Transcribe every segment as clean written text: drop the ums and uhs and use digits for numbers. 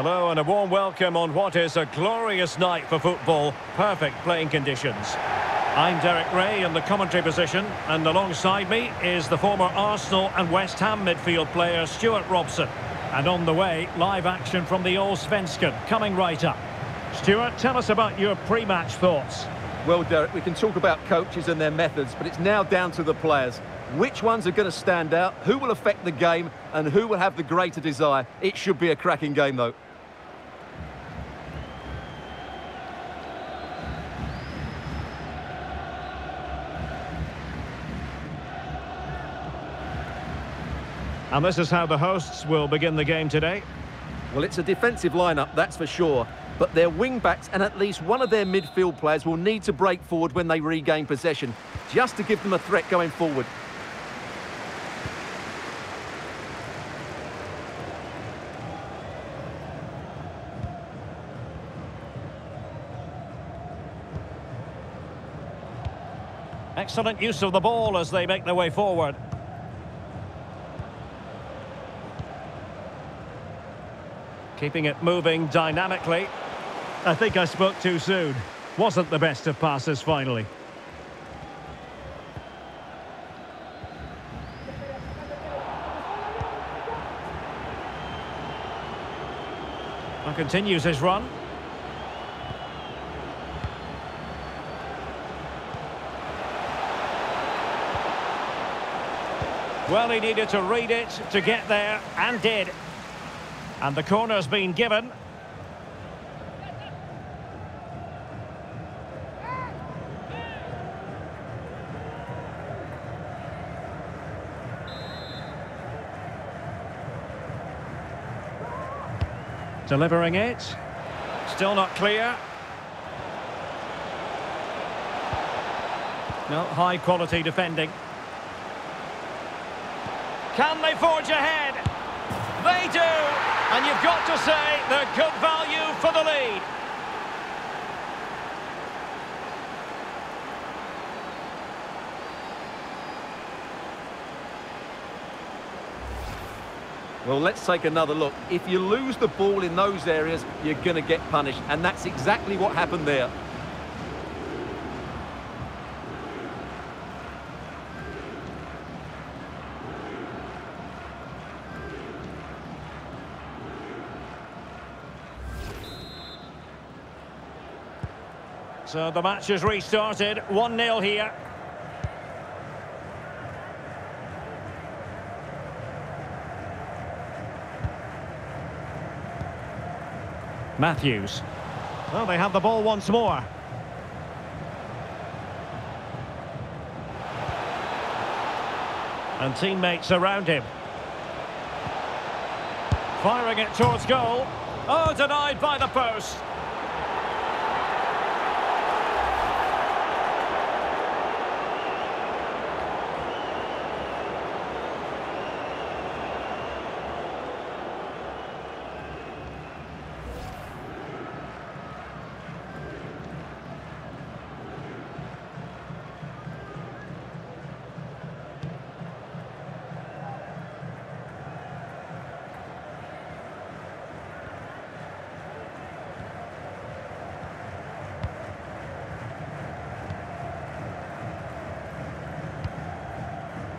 Hello and a warm welcome on what is a glorious night for football. Perfect playing conditions. I'm Derek Ray in the commentary position, and alongside me is the former Arsenal and West Ham midfield player Stuart Robson. And on the way, live action from the Allsvenskan coming right up. Stuart, tell us about your pre-match thoughts. Well, Derek, we can talk about coaches and their methods, but it's now down to the players. Which ones are going to stand out, who will affect the game, and who will have the greater desire? It should be a cracking game, though. And this is how the hosts will begin the game today. Well, it's a defensive lineup, that's for sure. But their wing-backs and at least one of their midfield players will need to break forward when they regain possession, just to give them a threat going forward. Excellent use of the ball as they make their way forward. Keeping it moving dynamically. I think I spoke too soon. Wasn't the best of passes finally. And continues his run. Well, he needed to read it to get there, and did. And the corner's been given. Delivering it. Still not clear. No, high quality defending. Can they forge ahead? They do! And you've got to say, they're good value for the lead. Well, let's take another look. If you lose the ball in those areas, you're going to get punished. And that's exactly what happened there. So the match has restarted, 1-0 here. Matthews. Well, they have the ball once more. And teammates around him. Firing it towards goal. Oh, denied by the post.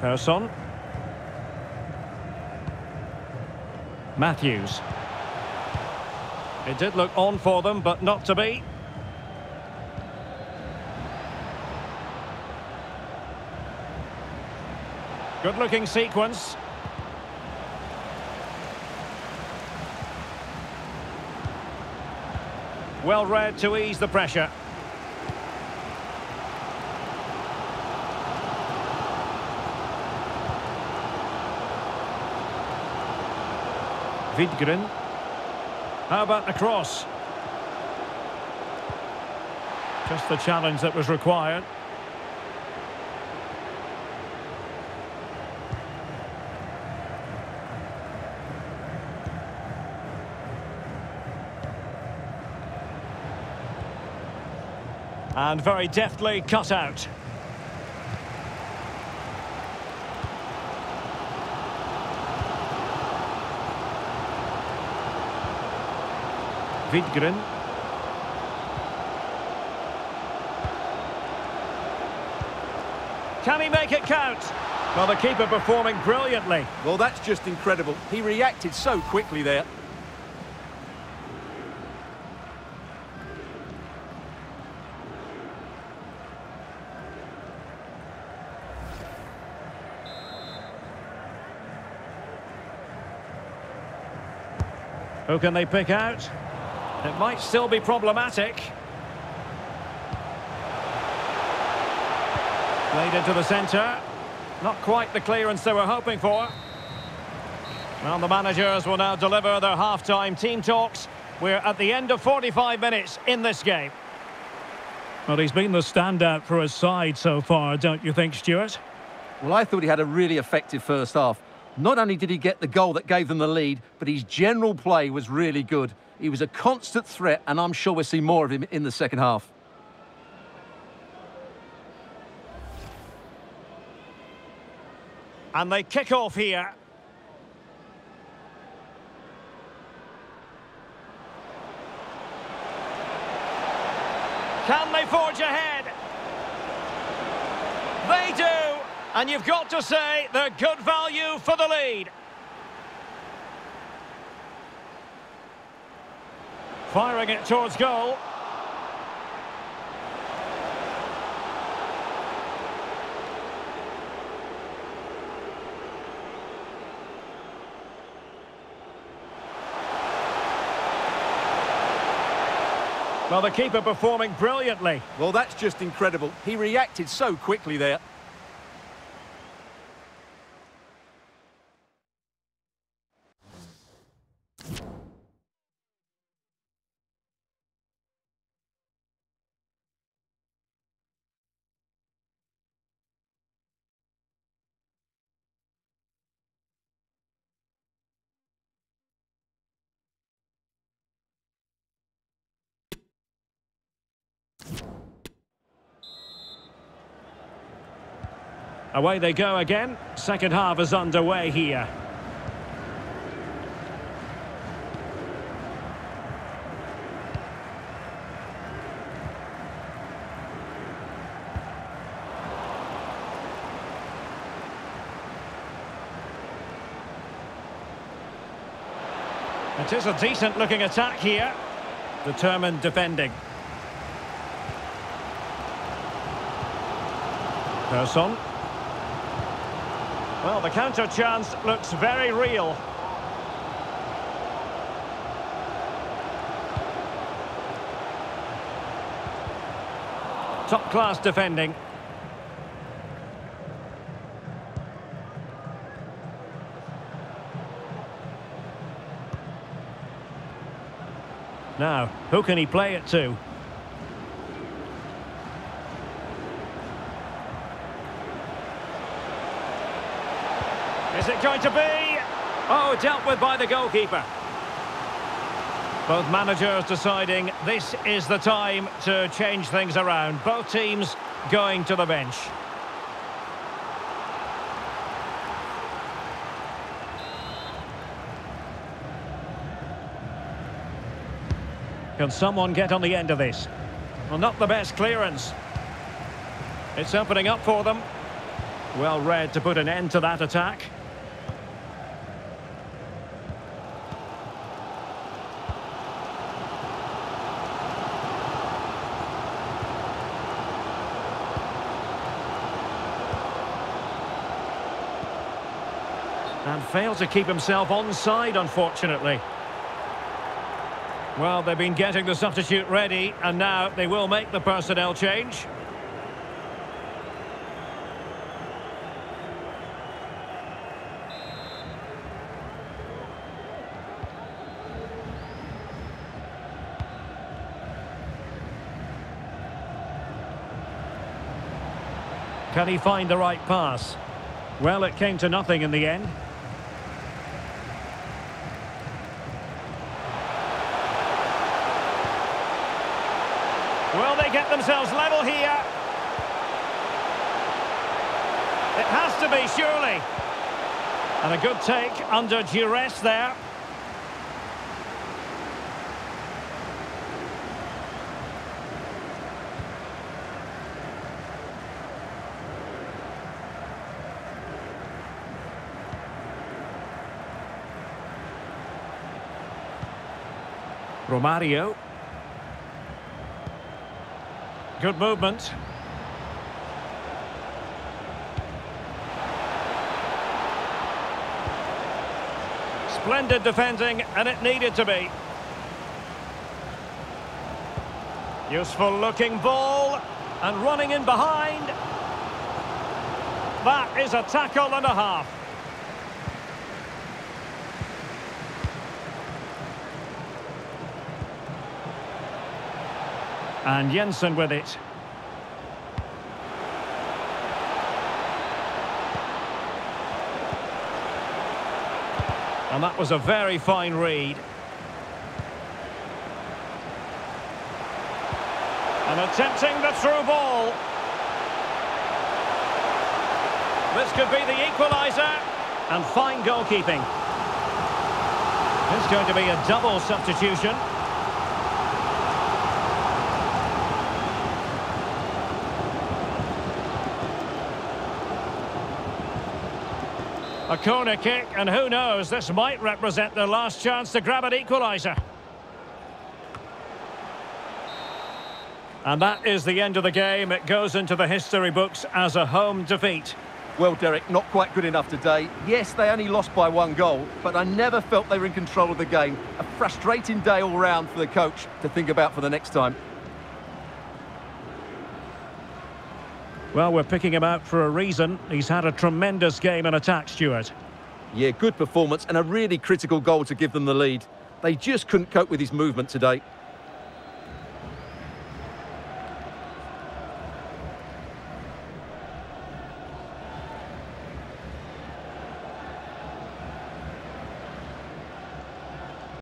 Persson. Matthews. It did look on for them, but not to be. Good-looking sequence. Well read to ease the pressure. Widgren. How about the cross? Just the challenge that was required. And very deftly cut out. Widgren. Can he make it count? Well, the keeper performing brilliantly. Well, that's just incredible. He reacted so quickly there. Who can they pick out? It might still be problematic. Played into the centre. Not quite the clearance they were hoping for. Well, the managers will now deliver their half-time team talks. We're at the end of 45 minutes in this game. Well, he's been the standout for his side so far, don't you think, Stuart? Well, I thought he had a really effective first half. Not only did he get the goal that gave them the lead, but his general play was really good. He was a constant threat, and I'm sure we'll see more of him in the second half. And they kick off here. Can they forge ahead? They do! And you've got to say, they're good value for the lead. Firing it towards goal. Well, the keeper performing brilliantly. Well, that's just incredible. He reacted so quickly there. Away they go again. Second half is underway here. It is a decent looking attack here. Determined defending. Persson. Well, the counter chance looks very real. Top class defending. Now, who can he play it to? Is it going to be? Oh, dealt with by the goalkeeper. Both managers deciding this is the time to change things around. Both teams going to the bench. Can someone get on the end of this? Well, not the best clearance. It's opening up for them. Well read to put an end to that attack. And failed to keep himself onside, unfortunately. Well, they've been getting the substitute ready, and now they will make the personnel change. Can he find the right pass? Well, it came to nothing in the end. Will they get themselves level here? It has to be, surely. And a good take under duress there. Romario. Good movement. Splendid defending, and it needed to be. Useful looking ball, and running in behind. That is a tackle and a half. And Jensen with it. And that was a very fine read. And attempting the through ball. This could be the equaliser. And fine goalkeeping. There's going to be a double substitution. A corner kick, and who knows, this might represent their last chance to grab an equaliser. And that is the end of the game. It goes into the history books as a home defeat. Well, Derek, not quite good enough today. Yes, they only lost by one goal, but I never felt they were in control of the game. A frustrating day all round for the coach to think about for the next time. Well, we're picking him out for a reason. He's had a tremendous game in attack, Stuart. Yeah, good performance and a really critical goal to give them the lead. They just couldn't cope with his movement today.